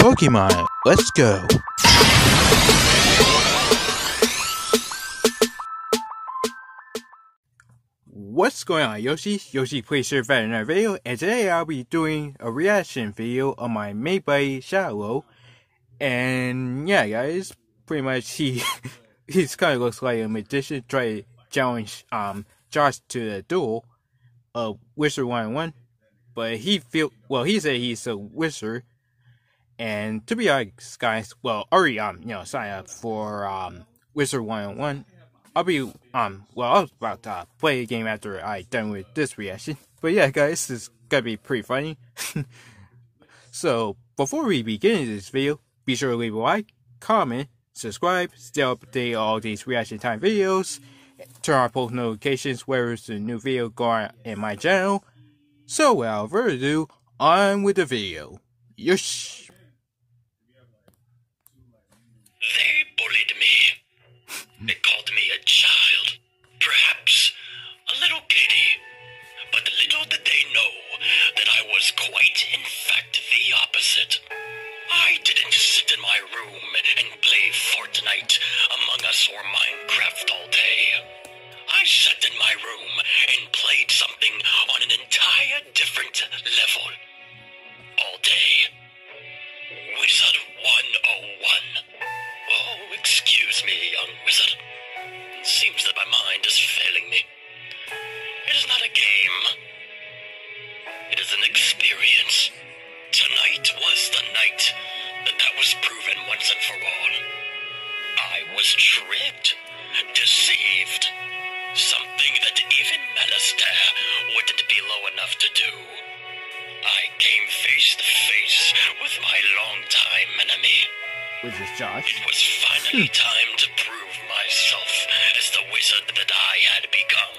Pokemon, let's go! What's going on, Yoshi? Yoshi, please share that in our video, and today I'll be doing a reaction video on my main buddy, Shallow. And yeah, guys, pretty much he kind of looks like a magician trying to challenge Josh to the duel of Wizard101. But he said he's a wizard. And to be honest, guys, already sign up for Wizard101. I'll be I was about to play a game after I done with this reaction. But yeah, guys, it's gonna be pretty funny. So before we begin this video, be sure to leave a like, comment, subscribe, stay updated on all these reaction time videos, turn on post notifications wherever it's a new video going in my channel. So without further ado, on with the video. Yosh. They bullied me. They called me a child, perhaps a little kitty, but little did they know that I was quite, in fact, the opposite. I didn't sit in my room and play Fortnite, Among Us, or Minecraft all day. I sat in my room and played something on an entire different level. All day. Wizard101. Oh, excuse me, young wizard. It seems that my mind is failing me. It is not a game. It is an experience. Tonight was the night that was proven once and for all. I was tricked, deceived. Something that even Malastare wouldn't be low enough to do. I came face to face with my longtime enemy. Which is Josh. It was finally time to prove myself as the wizard that I had become.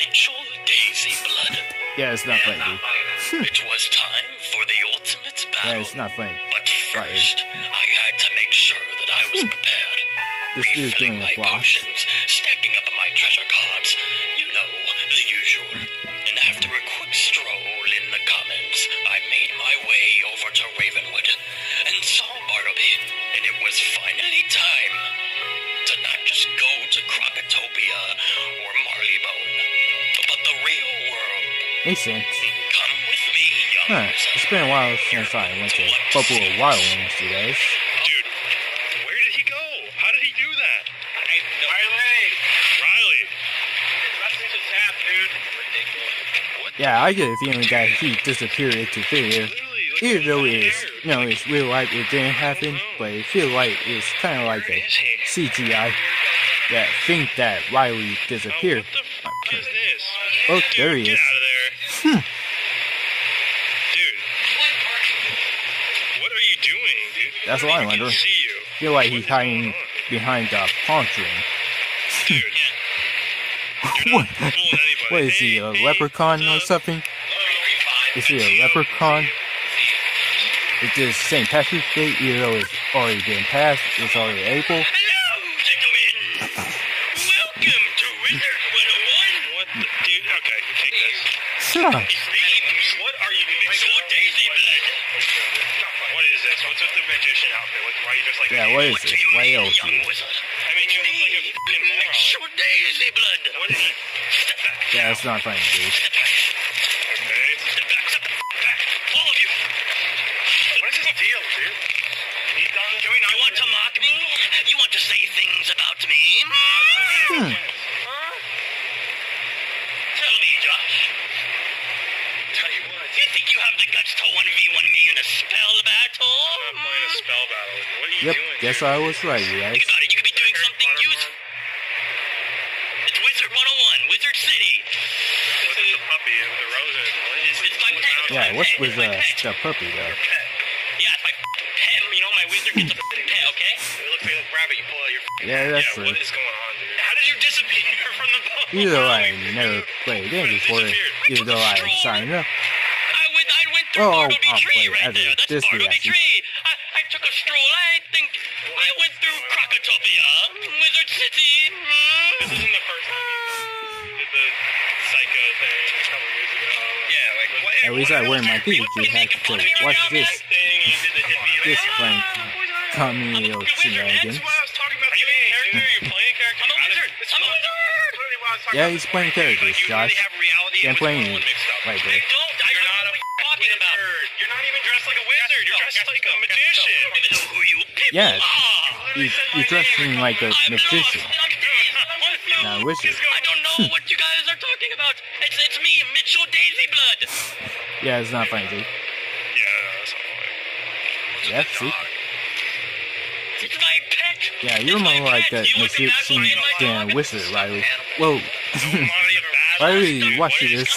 Mitchell DaisyBlood. Yeah, it's not funny. It was time for the ultimate battle. Yeah, it's not funny. But first, I had to make sure that I was prepared. This dude's doing my potions, stacking up my treasure cards. You know, the usual. And after a quick stroll in the commons, I made my way over to Ravenwood and saw Bartleby, and it was finally time to not just go to Crocotopia or Marleybone, but the real world. Makes sense. Come with me, young wizard. It's been a while since I went to Bubble of Wild Ones, you guys. Dude, where did he go? How did he do that? I know. Riley! Rushing the tap, dude. Ridiculous. What? Yeah, I get a feeling that he disappeared into theater. Even though it's, it's real life, it didn't happen, but it feels like it's kind of like a CGI that think that Riley disappeared. Oh, what the f*** is this? Oh, there he is. Get out of there. Dude, what are you doing, dude? That's what I wonder. I feel like he's hiding behind the palm tree. Dude, what is he, a leprechaun or something? Is he a leprechaun? It's just St. Patrick's Day, even though it's already been passed, it's already April. Hello, gentlemen! Welcome to Wizard101! What the dude? Okay, take this. What are you doing? Mitchell DaisyBlood! What is this? What's with the magician outfit? Why are you just like that? Yeah, what is this? Why else? I mean, you look like a f***ing moron. Mitchell DaisyBlood! What is it? Yeah, that's not funny, dude. Yep, guess I was right, you guys. Think about it, you could be doing something useful. It's Wizard101, Wizard City. What's the puppy of the roses? It's my pet. Yeah, what's with the puppy, though? Yeah, it's my pet. You know, my wizard gets a pet, okay? It looks like a rabbit you pull out your pet. Yeah, that's right. What is going on, dude? How did you disappear from the boat? Even though I never played a game before, even though I signed up. I went through Bartleby Tree right there. That's Bartleby Tree. I took a stroll. I went through Crocotopia, Wizard City. This isn't the first time you did the psycho thing a couple years ago. Yeah, like, what, At least I wouldn't like Pikachu had to play. Watch this. This Frank Cameo shenanigans. Yeah, he's playing characters, Josh. I'm playing you. Right there. You're not even dressed like a wizard. You're dressed like a magician. Yes. You're dressing like a magician. Not a wizard. I don't know what you guys are talking about. It's me, Mitchell DaisyBlood. Yeah, it's not funny, dude. Yeah, that's it. It's my pet. Yeah, you're more like that magician than a wizard, Riley. Whoa. Riley, watch this.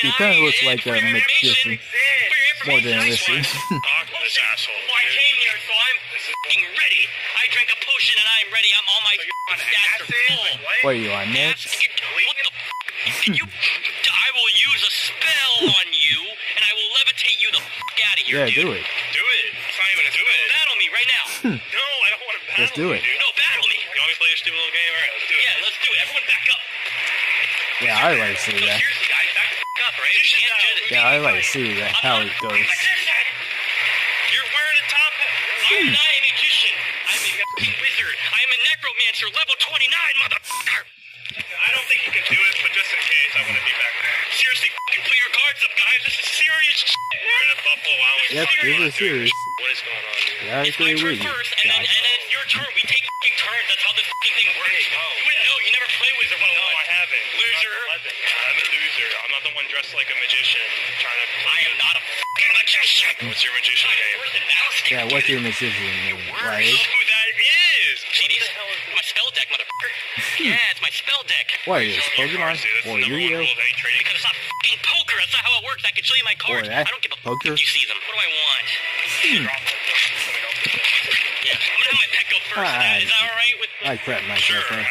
He kind of looks like a magician. More than a wizard. What are you on next? I will use a spell on you, and I will levitate you the f*** out of here. Yeah, do it. Do it. It's not even a do it. Battle me right now. No, I don't want to battle you. Let's do it. No, battle me. You always play your stupid little game? All right, let's do it. Yeah, let's do it. Everyone back up. Yeah, I like to see that. Yeah, I like to see that. How it goes. You're wearing a top hat. I'm not a magician. I'm a wizard. I'm a necromancer, level 29, motherfucker. I don't think you can do it, but just in case, I want to be back there. Seriously, f***ing put your cards up, guys. This is serious s***. We're in a bubble. Yep, this is serious. What is going on here? Yeah, it's my turn first, and then your turn. We take f***ing turns. That's how this f***ing thing works. No, you wouldn't know. You never play Wizard 101. No, I haven't. Loser. I'm a loser. I'm not the one dressed like a magician. Trying to play. I am not a f***ing magician. What's your magician name? Yeah, what's your magician name? Right? Who that is? See, these my spell deck, motherfucker. Yeah, it's my spell deck. What is Pokemon? Or Yu-Gi-Oh? Because it's not f***ing poker. That's not how it works. I can show you my cards. I don't give a fuck if you see them. What do I want? Yeah, I'm gonna have my pet go first. Is that alright with me? I crap myself. Sure. Have your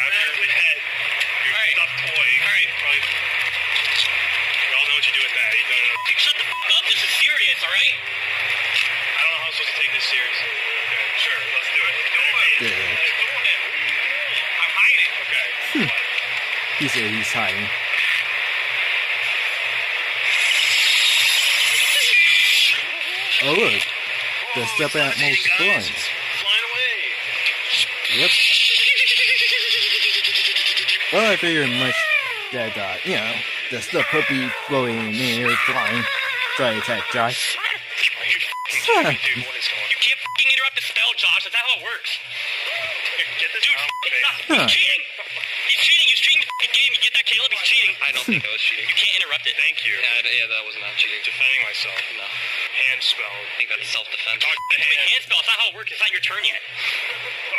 pet. Your stuffed toy. Alright. We all know what you do with that. You don't know. Dude, shut the f*** up. This is serious, alright? I don't know how I'm supposed to take this seriously. Okay, sure. Let's do it. I'm hiding. Okay. He said he's hiding. Oh, look. The step at most flying. Yep. Well, I figured much that, you know, the stuff could be floating near flying. Try to attack Josh. You can't f***ing interrupt the spell, Josh. That's not how it works. Get this dude, he's cheating. He's cheating. He's cheating the game. You get that, Caleb? He's cheating. I don't think I was cheating. You can't interrupt it. Thank you. Yeah, that was not cheating. Defending myself. No. Hand spell. I think that's self-defense. Hand spell. It's not how it works. It's not your turn yet.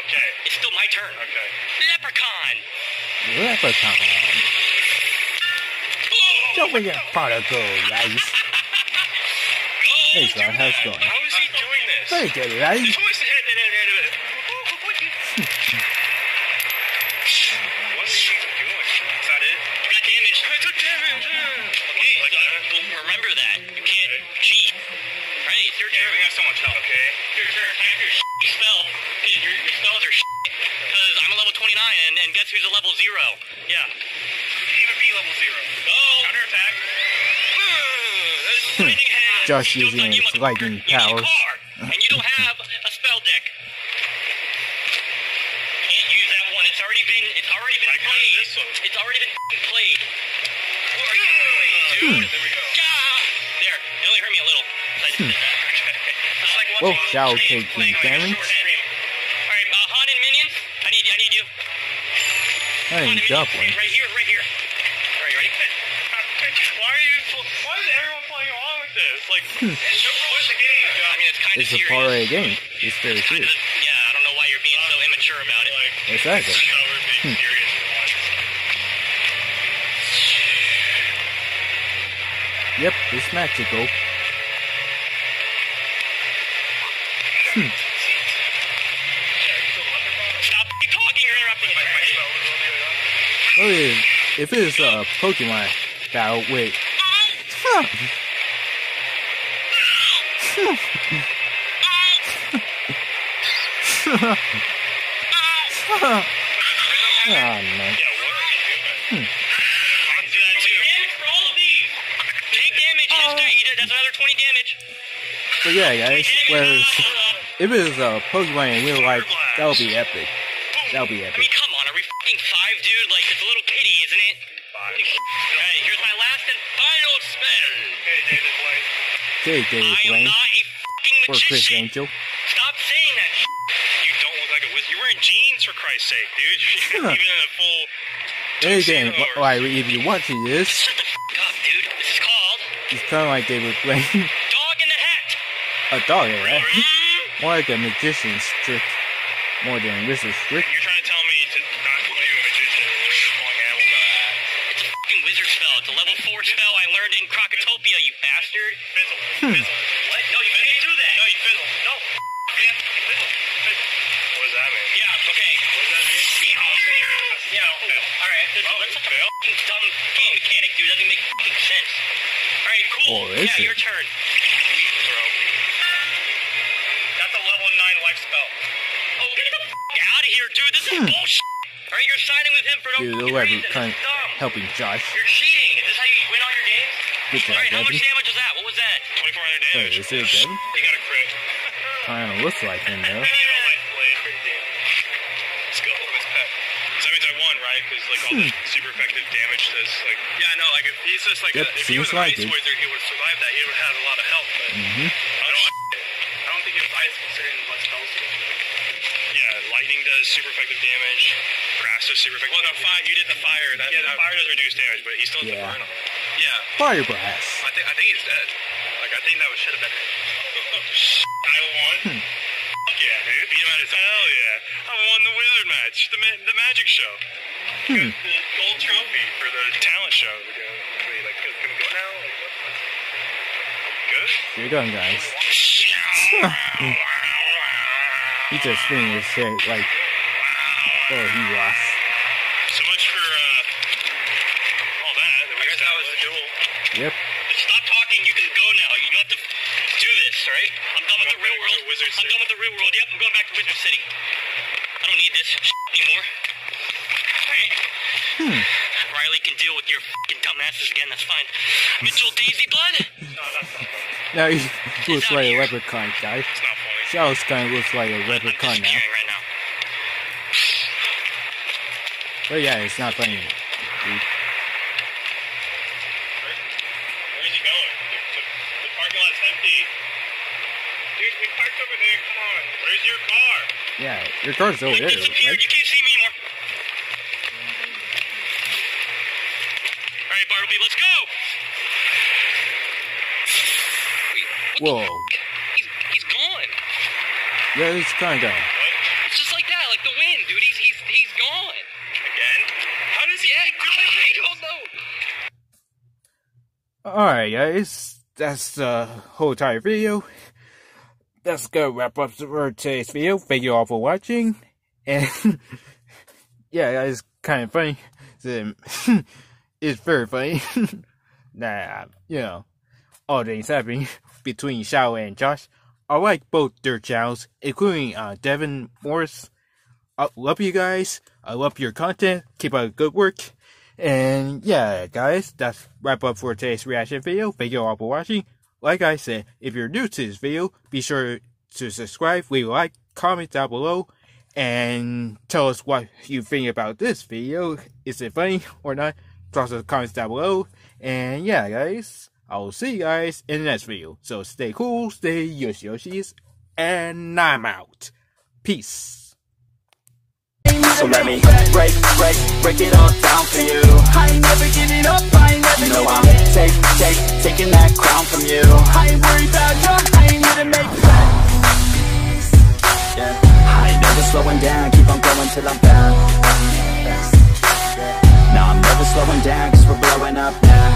Okay. It's still my turn. Okay. Leprechaun. Leprechaun. Don't forget particle, guys. Hey, son, how's it going? How is he doing this? Very good, right? There's always a hit in it. Who's a level 0? Yeah. Who can even be level 0? Oh! Counter attack. Josh using his lightning powers. And you don't have a spell deck. Can't use that one. It's already been played. This one. It's already been played. What are you doing, dude? There we go. There. It only hurt me a little. Like one shall take the damage. Hey, Dublin. Right here. Alright, you ready? Why is everyone playing along with this? Like, it's overwatch the game, Josh. I mean, it's kind of serious. It's a part of the game. It's very serious. Yeah, I don't know why you're being so immature about it. Like, exactly. I thought we were being serious for once. Yep, it's magical. Okay, if it's a Pokemon battle, wait. Oh, man. Take damage That's another 20 damage. So yeah, guys, if it was a Pokemon in real life, that would be epic. That would be epic. I mean, come on, are we fucking five, dude? Like, it's a little pity, isn't it? Five. Alright, here's my last and final spell. Hey, David Blaine. Hey, David Blaine. I am not a fucking magician. Or Chris Angel. Stop saying that shit. You don't look like a wizard. You're wearing jeans, for Christ's sake, dude. You're even in a full... Anything, like, if you want to, this. Shut the fuck up, dude. This is called... It's kind of like David Blaine. Dog in the hat. A dog in the hat? More like a magician's trick. More than wizard's trick. You're trying to tell me to not call you a magician. It's a fucking wizard spell. It's a level 4 spell I learned in Crocotopia, you bastard. Fizzle. Fizzle. What? No, you can't do that. No, you fizzle. No. Fizzle. Fizzle. Fizzle. What does that mean? Yeah, okay. What does that mean? Yeah, okay. Alright, that's such a fucking dumb game mechanic, dude. It doesn't make fucking sense. Alright, cool. Oh, yeah, your turn. Throw. That's a level 9 life spell. Oh, get the fuck out of here, dude. This is bullshit. Alright, you're signing with him for no fucking reason. Dude, trying helping Josh. You're cheating. Is this how you win all your games? Alright, how much damage was that? What was that? 2,400 damage. Is it Devin? You got a crit. Kinda looks like him, though. Because, like, all the super effective damage to this, like... Yeah, I know, like, if he's just, like... if he was an ice wizard, he would have survived that. He would have had a lot of health, but... I don't think it was ice, considering what spells he was doing. Yeah, lightning does super effective damage. Grass does super effective damage. Well, no, fire, you did the fire. That, yeah, the fire does reduce damage, but he still has the burn on it. Yeah. Fire blast. I think he's dead. Like, I think that should have been it. I won. Yeah, dude. Beat him out of his... Hell yeah. I won the wizard match. The magic show. The gold trophy for the talent show. Like, can we go now? Like, what's good? You're going, guys. He just spinning his head like, oh, he lost. So much for all that. I guess that was the duel. Yep. But stop talking. You can go now. You don't have to do this, right? I'm done with the real world. I'm done with the real world. Yep, I'm going back to Wizard City. I don't need this anymore. Riley can deal with your fucking dumbasses again, that's fine. Mitchell DaisyBlood? No, that's not funny. No, he looks like a leprechaun, guys. It's not funny. Shallow's kind of looks like a leprechaun now. Right now. But yeah, it's not funny. Dude. Where's he going? The parking lot's empty. Dude, we parked over there, come on. Where's your car? Yeah, your car's over there. Disappeared. Right? You can't see me anymore. Alright, Bartleby, let's go! Whoa. He's gone. Yeah, he's kinda gone. What? It's just like that, like the wind, dude. He's gone. Again? How does he do it? I don't know. Alright, guys. That's the whole entire video. That's gonna wrap up for today's video. Thank you all for watching. And yeah, it's kinda funny. It's very funny. Nah, you know, all things happening between Shallow and Josh. I like both their channels, including Devin Morris. I love you guys. I love your content. Keep up the good work. And yeah, guys, that's wrap up for today's reaction video. Thank you all for watching. Like I said, if you're new to this video, be sure to subscribe, leave a like, comment down below, and tell us what you think about this video. Is it funny or not? Drop some comments down below, and yeah, guys, I will see you guys in the next video. So stay cool, stay Yoshis, and I'm out. Peace. So let me break it all down for you. I ain't never giving up, I ain't never giving up. You know I'm taking that crown from you. I ain't worried about you, I ain't gonna make sense. Yeah, I ain't never slowing down, keep on going till I'm found. Slowing down, cause we're blowing up now.